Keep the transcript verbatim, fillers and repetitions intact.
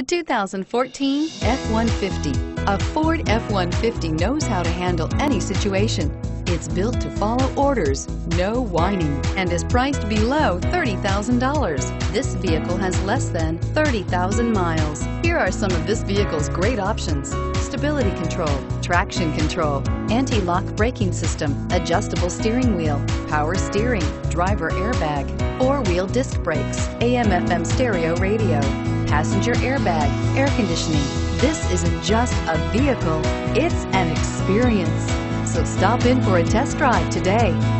The two thousand fourteen F one fifty. A Ford F one fifty knows how to handle any situation. It's built to follow orders, no whining, and is priced below thirty thousand dollars. This vehicle has less than thirty thousand miles. Here are some of this vehicle's great options: stability control, traction control, anti-lock braking system, adjustable steering wheel, power steering, driver airbag, four-wheel disc brakes, A M F M stereo radio, passenger airbag, air conditioning. This isn't just a vehicle, it's an experience. So stop in for a test drive today.